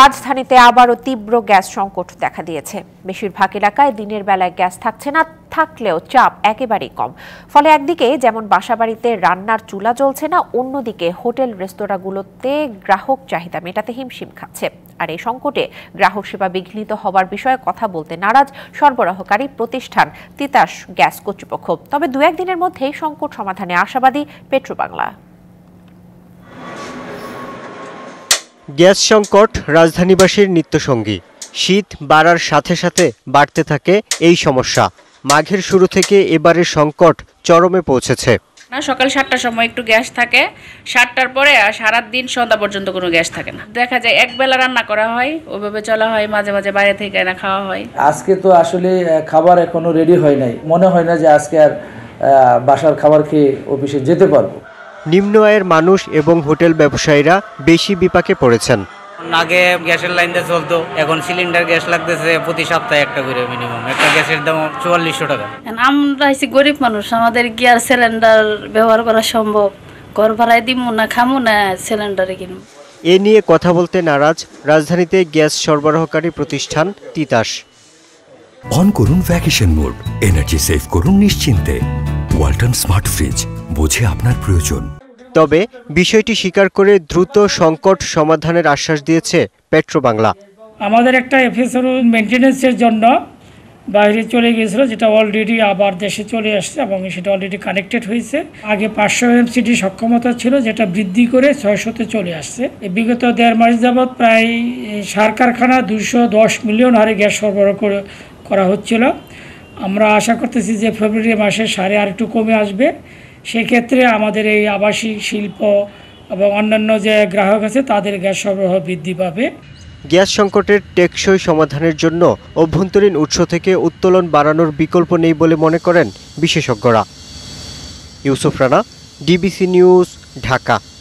রাজধানীতে আবারো তীব্র গ্যাস সংকট দেখা দিয়েছে। বেশিরভাগ এলাকায় দিনের বেলায় গ্যাস থাকছে না, থাকলেও চাপ একেবারেই কম। ফলে একদিকে যেমন বাসাবাড়িতে রান্নার চুলা জ্বলছে না, অন্যদিকে হোটেল রেস্তোরাঁগুলোতে গ্রাহক চাহিদা মেটাতে হিমশিম খাচ্ছে। আর এই সংকটে গ্রাহক সেবা বিঘ্নিত হওয়ার বিষয়ে কথা বলতে নারাজ সরবরাহকারী প্রতিষ্ঠান তিতাস গ্যাস কর্তৃপক্ষ। তবে দু একদিনের মধ্যেই সংকট সমাধানে আশাবাদী পেট্রোবাংলা। গ্যাস সংকট রাজধানীবাসীর নিত্যসঙ্গী। শীত বাড়ার সাথে সাথে বাড়তে থাকে এই সমস্যা। মাঘের শুরু থেকে এবারের সংকট চরমে পৌঁছেছে। সকাল ৭টার সময় একটু গ্যাস থাকে, ৭টার পরে আর সারাদিন সন্ধ্যা পর্যন্ত কোনো গ্যাস থাকে না। দেখা যায় একবেলা রান্না করা হয়, ওইভাবে চলা হয়, মাঝে মাঝে বাইরে থেকে না খাওয়া হয়। আজকে তো আসলে খাবার এখনো রেডি হয় নাই, মনে হয় না যে আজকে আর বাসার খাবার খেয়ে অফিসে যেতে পারবো। নিম্ন আয়ের মানুষ এবং হোটেল ব্যবসায়ীরা বেশি বিপাকে পড়েছেন। আগে গ্যাসের লাইন দিয়ে চলতো, এখন সিলিন্ডার গ্যাস লাগতেছে প্রতি সপ্তাহে একটা করে, মিনিমাম একটা গ্যাসের দাম ৪৪০০ টাকা। আমরা হইছি গরিব মানুষ, আমাদের কি আর সিলিন্ডার ব্যবহার করা সম্ভব? ঘর ভাড়ায় দিমু না, খামু না, সিলিন্ডারে কিনু। এ নিয়ে কথা বলতে নারাজ রাজধানীতে গ্যাস সরবরাহকারী প্রতিষ্ঠান তিতাস। অন করুন ভ্যাকেশন মোড, এনার্জি সেভ করুন নিশ্চিন্তে। ওয়ালটন স্মার্ট ফ্রিজ বোঝে আপনার প্রয়োজন। তবে বিষয়টি স্বীকার করে দ্রুত সংকট সমাধানের আশ্বাস দিয়েছে পেট্রোবাংলা। আমাদের একটা এফএসআর মেইনটেন্যান্সের জন্য বাইরে চলে গিয়েছিল, যেটা অলরেডি আবার দেশে চলে আসছে এবং সেটা অলরেডি কানেক্টেড হয়েছে। আগে ৫০০ MCD সক্ষমতা ছিল, যেটা বৃদ্ধি করে ৬০০তে চলে আসছে। বিগত দেড় মাস যাবৎ প্রায় সার কারখানা ২১০ মিলিয়ন হারে গ্যাস সরবরাহ করা হচ্ছিল। আমরা আশা করতেছি যে ফেব্রুয়ারি মাসে সাড়ে আর একটু কমে আসবে। সেক্ষেত্রে আমাদের এই আবাসিক শিল্প এবং অন্যান্য যে গ্রাহক আছে তাদের গ্যাস সরবরাহ বৃদ্ধি পাবে। গ্যাস সংকটের টেকসই সমাধানের জন্য অভ্যন্তরীণ উৎস থেকে উত্তোলন বাড়ানোর বিকল্প নেই বলে মনে করেন বিশেষজ্ঞরা। Yusuf Rana, DBC news, Dhaka.